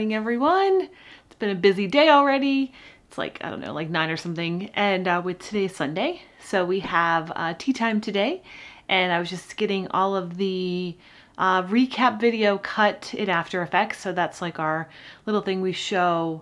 morning, everyone. It's been a busy day already. It's like, I don't know, like 9 or something. And with today's Sunday, so we have tea time today. And I was just getting all of the recap video cut in After Effects. So that's like our little thing we show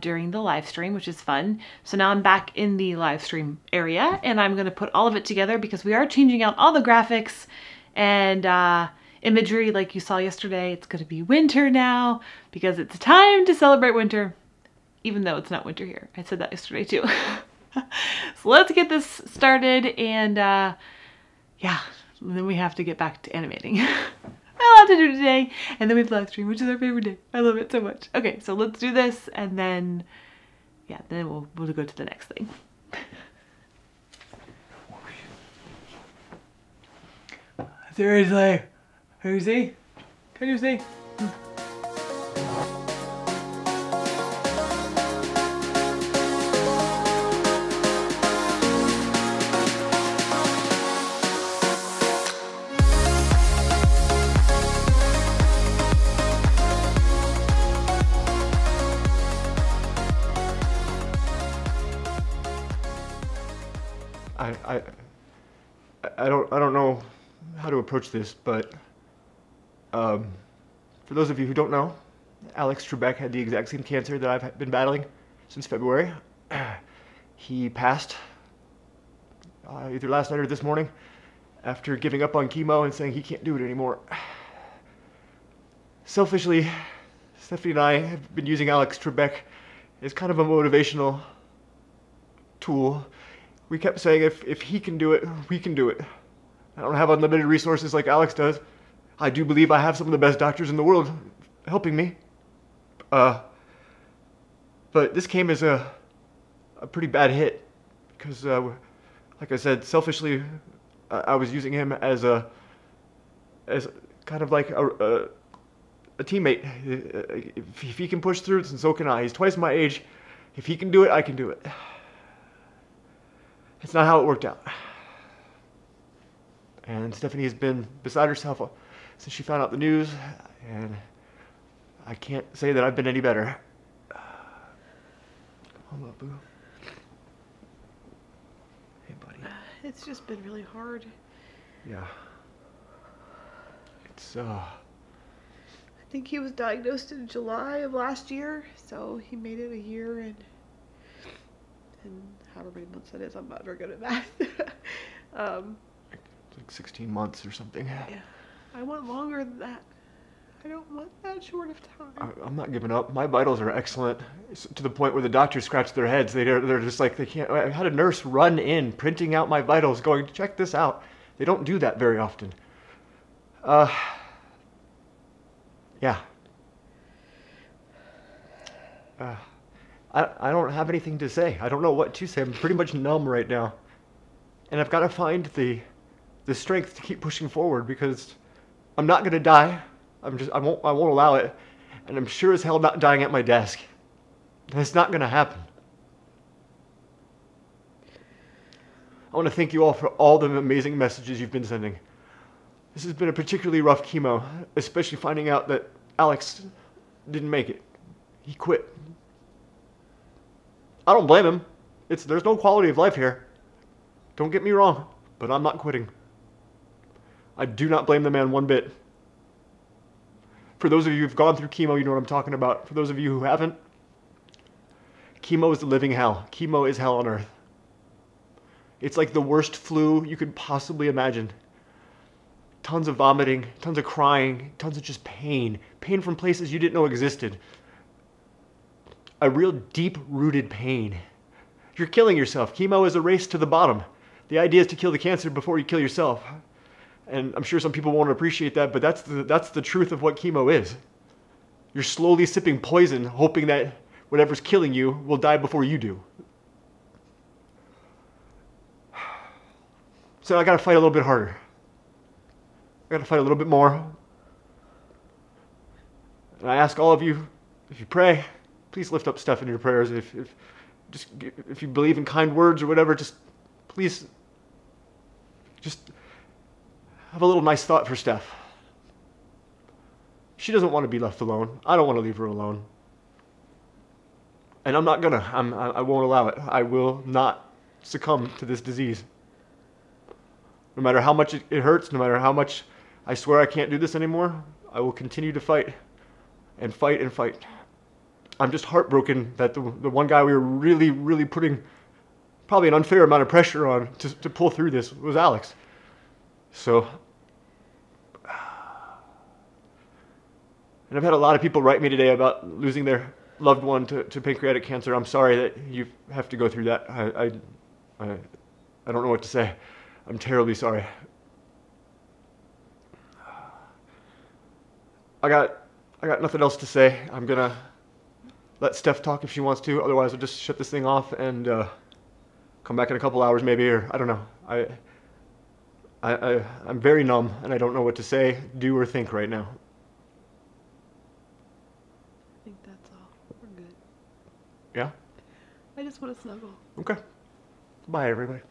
during the live stream, which is fun. So now I'm back in the live stream area and I'm gonna put all of it together because we are changing out all the graphics and imagery like you saw yesterday. It's gonna be winter now because it's time to celebrate winter, even though it's not winter here. I said that yesterday too. So let's get this started and yeah, and then we have to get back to animating. I have a lot to do today, and then we have live stream, which is our favorite day. I love it so much. Okay, so let's do this, and then, yeah, then we'll go to the next thing. Seriously, Hoosie, can you see? I don't know how to approach this, but for those of you who don't know, Alex Trebek had the exact same cancer that I've been battling since February. He passed either last night or this morning after giving up on chemo and saying he can't do it anymore. Selfishly, Stephanie and I have been using Alex Trebek as kind of a motivational tool. We kept saying, if he can do it, we can do it. I don't have unlimited resources like Alex does. I do believe I have some of the best doctors in the world helping me. But this came as a pretty bad hit because, like I said, selfishly, I was using him as kind of like a teammate. If he can push through it, then so can I. He's twice my age. If he can do it, I can do it. It's not how it worked out. And Stephanie has been beside herself since she found out the news, and I can't say that I've been any better. Hold up, boo. Hey, buddy. It's just been really hard. Yeah. It's, I think he was diagnosed in July of last year, so he made it a year and however many months that is, I'm not very good at math. Like 16 months or something. Yeah, I want longer than that. I don't want that short of time. I'm not giving up. My vitals are excellent, to the point where the doctors scratch their heads. They're just like, they can't. I had a nurse run in, printing out my vitals, going, check this out. They don't do that very often. Yeah. I don't have anything to say. I don't know what to say. I'm pretty much numb right now. And I've got to find the strength to keep pushing forward because I'm not going to die. I won't allow it. And I'm sure as hell not dying at my desk. That's not going to happen. I want to thank you all for all the amazing messages you've been sending. This has been a particularly rough chemo, especially finding out that Alex didn't make it. He quit. I don't blame him. There's no quality of life here. Don't get me wrong, but I'm not quitting. I do not blame the man one bit. For those of you who've gone through chemo, you know what I'm talking about. For those of you who haven't, chemo is the living hell. Chemo is hell on earth. It's like the worst flu you could possibly imagine. Tons of vomiting, tons of crying, tons of just pain. Pain from places you didn't know existed. A real deep-rooted pain. You're killing yourself. Chemo is a race to the bottom. The idea is to kill the cancer before you kill yourself. And I'm sure some people won't appreciate that, but that's the truth of what chemo is. You're slowly sipping poison, hoping that whatever's killing you will die before you do. So I gotta fight a little bit harder. I gotta fight a little bit more. And I ask all of you, if you pray, please lift up Steph in your prayers. If you believe in kind words or whatever, just please just have a little nice thought for Steph. She doesn't want to be left alone. I don't want to leave her alone. And I'm not gonna. I won't allow it. I will not succumb to this disease. No matter how much it hurts, no matter how much I swear I can't do this anymore, I will continue to fight and fight and fight. I'm just heartbroken that the one guy we were really, really putting probably an unfair amount of pressure on to pull through this was Alex. So, and I've had a lot of people write me today about losing their loved one to pancreatic cancer. I'm sorry that you have to go through that. I don't know what to say. I'm terribly sorry. I got nothing else to say. I'm gonna let Steph talk if she wants to. Otherwise, I'll just shut this thing off and come back in a couple hours maybe, or I don't know. I'm very numb and I don't know what to say, do, or think right now. I think that's all. We're good. Yeah? I just want to snuggle. Okay. Bye, everybody.